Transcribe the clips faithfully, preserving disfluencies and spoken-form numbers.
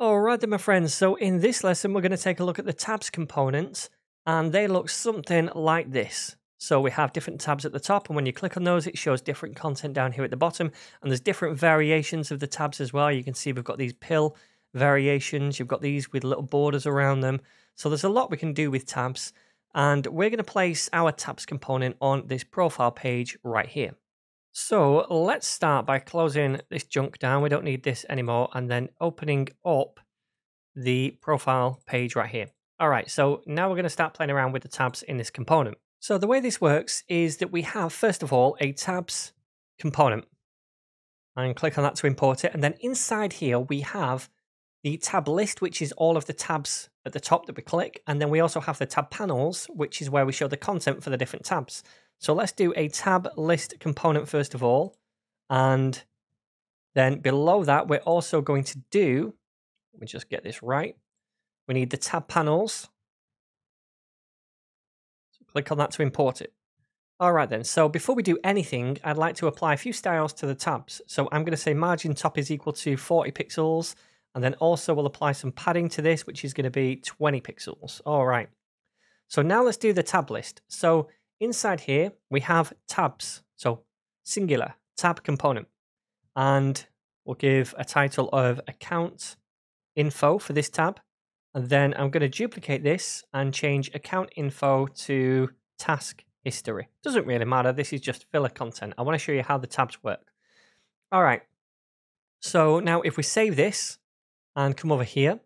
Alright then my friends, so in this lesson we're going to take a look at the tabs components, and they look something like this. So we have different tabs at the top, and when you click on those it shows different content down here at the bottom, and there's different variations of the tabs as well. You can see we've got these pill variations, you've got these with little borders around them, so there's a lot we can do with tabs, and we're going to place our tabs component on this profile page right here. So let's start by closing this junk down, we don't need this anymore, and then opening up the profile page right here. All right, so now we're going to start playing around with the tabs in this component. So the way this works is that we have, first of all, a tabs component, and click on that to import it, and then inside here we have the tab list, which is all of the tabs at the top that we click, and then we also have the tab panels, which is where we show the content for the different tabs. So let's do a tab list component first of all, and then below that we're also going to do, let me just get this right, we need the tab panels, so click on that to import it. Alright then, so before we do anything I'd like to apply a few styles to the tabs, so I'm going to say margin top is equal to forty pixels, and then also we'll apply some padding to this, which is going to be twenty pixels. Alright, so now let's do the tab list. So inside here, we have tabs, so singular, tab component, and we'll give a title of account info for this tab, and then I'm going to duplicate this and change account info to task history. Doesn't really matter, this is just filler content. I want to show you how the tabs work. All right, so now if we save this and come over here,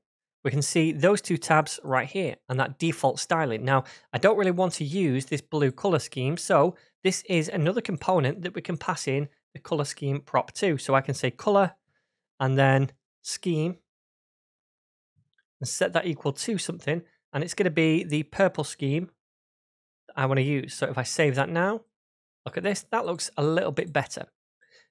we can see those two tabs right here and that default styling. Now, I don't really want to use this blue color scheme, so this is another component that we can pass in the color scheme prop to. So I can say color and then scheme and set that equal to something, and it's going to be the purple scheme that I want to use. So if I save that now, look at this, that looks a little bit better.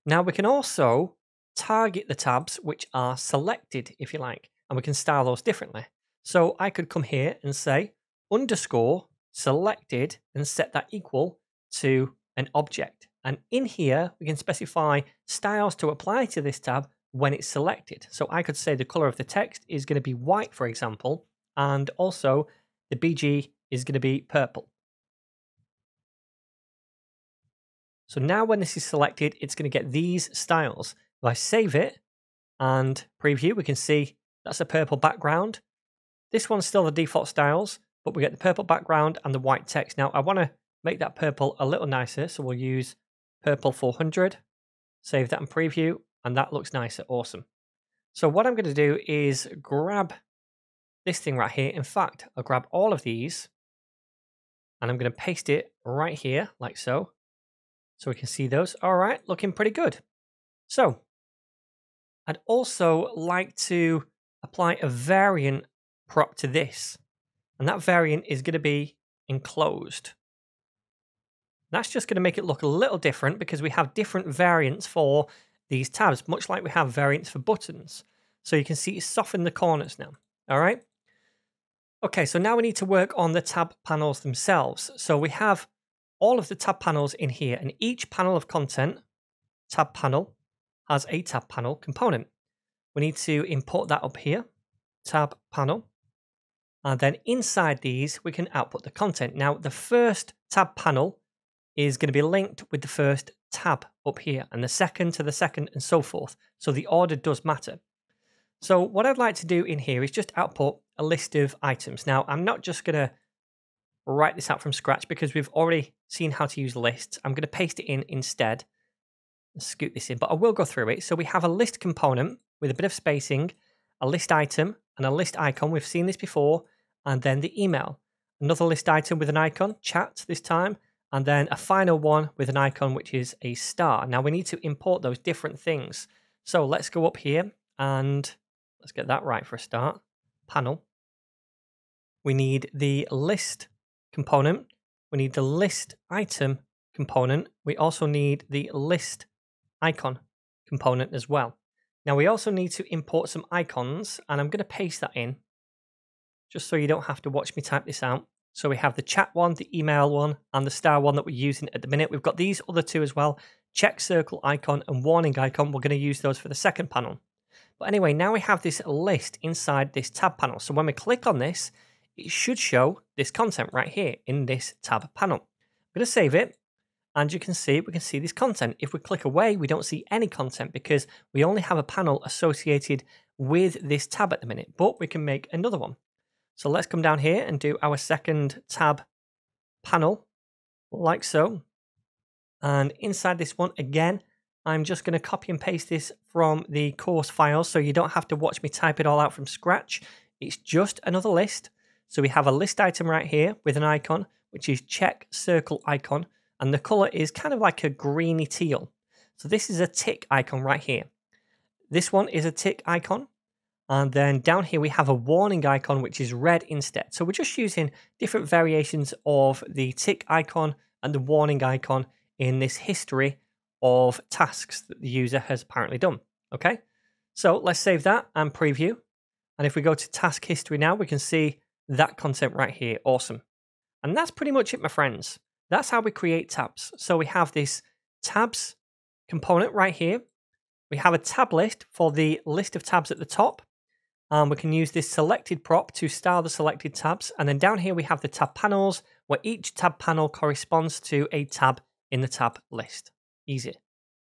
Now we can also target the tabs which are selected, if you like, and we can style those differently. So I could come here and say underscore selected and set that equal to an object. And in here, we can specify styles to apply to this tab when it's selected. So I could say the color of the text is going to be white, for example, and also the B G is going to be purple. So now when this is selected, it's going to get these styles. If I save it and preview, we can see that's a purple background. This one's still the default styles, but we get the purple background and the white text. Now I want to make that purple a little nicer, so we'll use purple four hundred, save that and preview, and that looks nicer, awesome. So what I'm going to do is grab this thing right here. In fact, I'll grab all of these, and I'm going to paste it right here, like so, so we can see those. All right, looking pretty good. So I'd also like to apply a variant prop to this, and that variant is going to be enclosed. That's just going to make it look a little different because we have different variants for these tabs, much like we have variants for buttons. So you can see it's softened the corners now. All right. Okay, so now we need to work on the tab panels themselves. So we have all of the tab panels in here, and each panel of content, tab panel, has a tab panel component. We need to import that up here, tab panel, and then inside these we can output the content. Now the first tab panel is going to be linked with the first tab up here, and the second to the second and so forth. So the order does matter. So what I'd like to do in here is just output a list of items. Now I'm not just going to write this out from scratch because we've already seen how to use lists. I'm going to paste it in instead. Let's scoot this in, but I will go through it. So we have a list component with a bit of spacing, a list item and a list icon. We've seen this before. And then the email, another list item with an icon, chat this time, and then a final one with an icon, which is a star. Now we need to import those different things. So let's go up here and let's get that right for a start. Panel. We need the list component. We need the list item component. We also need the list icon component as well. Now we also need to import some icons, and I'm going to paste that in just so you don't have to watch me type this out. So we have the chat one, the email one, and the star one that we're using at the minute. We've got these other two as well, check circle icon and warning icon. We're going to use those for the second panel. But anyway, now we have this list inside this tab panel. So when we click on this, it should show this content right here in this tab panel. I'm going to save it. And you can see, we can see this content. If we click away, we don't see any content because we only have a panel associated with this tab at the minute, but we can make another one. So let's come down here and do our second tab panel, like so. And inside this one, again, I'm just going to copy and paste this from the course files, so you don't have to watch me type it all out from scratch. It's just another list. So we have a list item right here with an icon, which is check circle icon. And the color is kind of like a greeny teal. So this is a tick icon right here. This one is a tick icon. And then down here we have a warning icon, which is red instead. So we're just using different variations of the tick icon and the warning icon in this history of tasks that the user has apparently done. Okay, so let's save that and preview. And if we go to task history now, we can see that content right here. Awesome. And that's pretty much it, my friends. That's how we create tabs. So we have this tabs component right here. We have a tab list for the list of tabs at the top. And we can use this selected prop to style the selected tabs. And then down here we have the tab panels, where each tab panel corresponds to a tab in the tab list. Easy.